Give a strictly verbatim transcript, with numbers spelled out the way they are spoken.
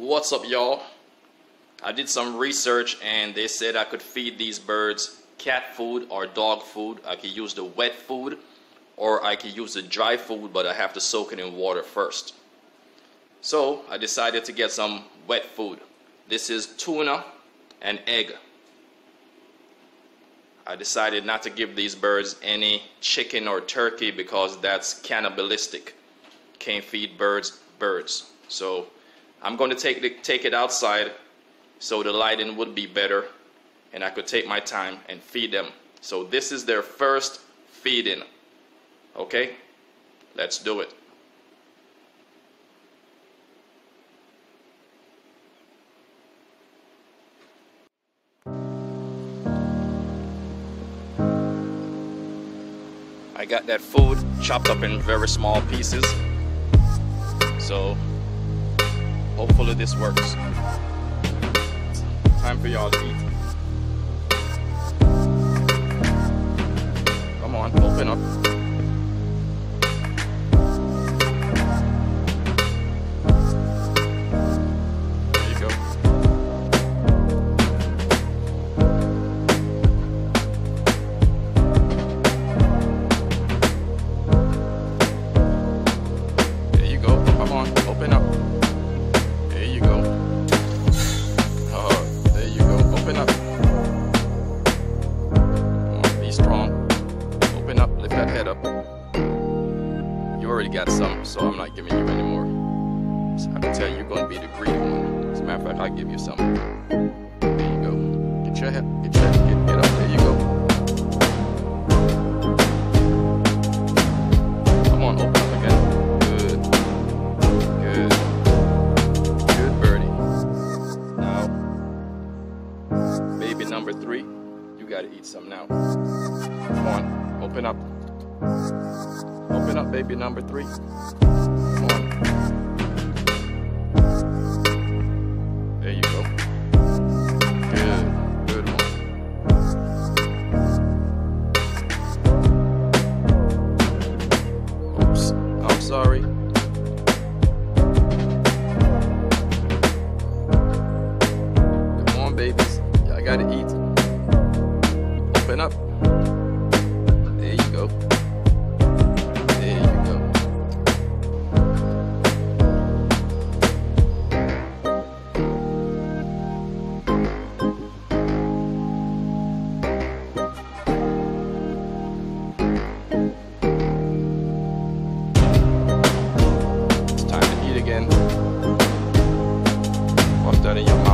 What's up, y'all? I did some research and they said I could feed these birds cat food or dog food. I could use the wet food or I could use the dry food, but I have to soak it in water first. So I decided to get some wet food. This is tuna and egg. I decided not to give these birds any chicken or turkey because that's cannibalistic. Can't feed birds birds. So I'm going to take the, take it outside so the lighting would be better and I could take my time and feed them. So this is their first feeding. Okay, let's do it. I got that food chopped up in very small pieces, so hopefully this works. Time for y'all to eat. Come on, open up. There you go. There you go. Come on, open up. Got some, so I'm not giving you any more. So I can tell you, you're going to be the greedy one. As a matter of fact, I'll give you some. There you go. Get your head, get your head, get, get up. There you go. Come on, open up again. Good. Good. Good birdie. Now, baby number three, you got to eat some now. Come on, open up. Open up, baby number three. Come on. There you go. Good, good one. Oops, I'm sorry. Come on, babies. Y'all gotta eat. Open up. There you go. Again. What's that in your mouth?